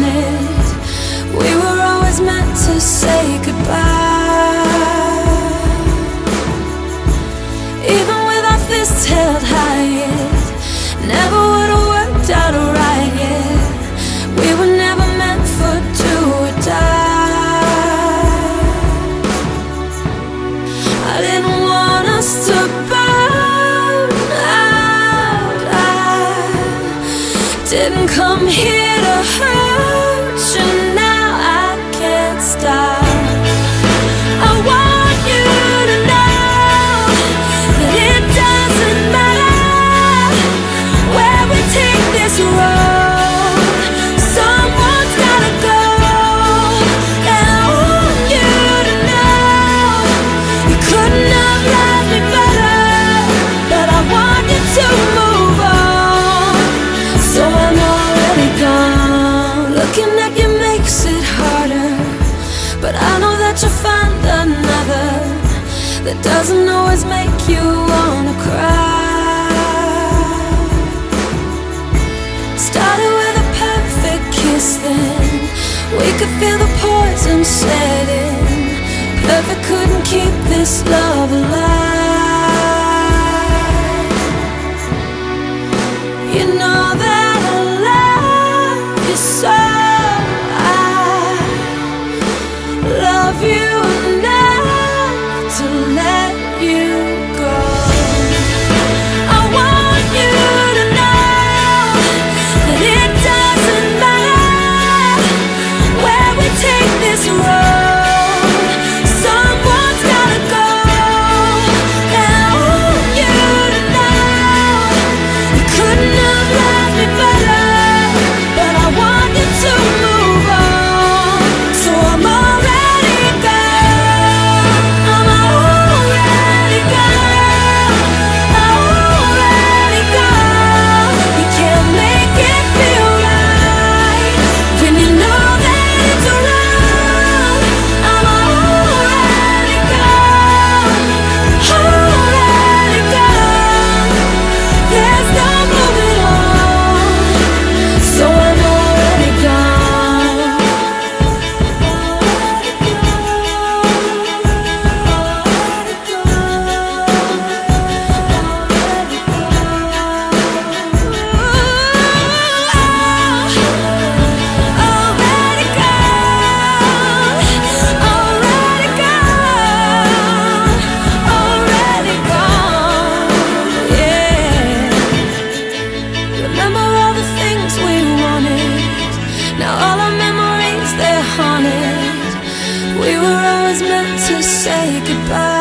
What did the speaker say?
on it. We were always meant to say goodbye. Even with our fists held high, it never would have worked out alright. Yeah, we were never meant for do or die. I didn't want us to burn out. I didn't come here to hurt you. Stop. That doesn't always make you wanna cry. Started with a perfect kiss, then we could feel the poison setting. Perfect couldn't keep this love alive. You know that I love you so. I love you. Say goodbye.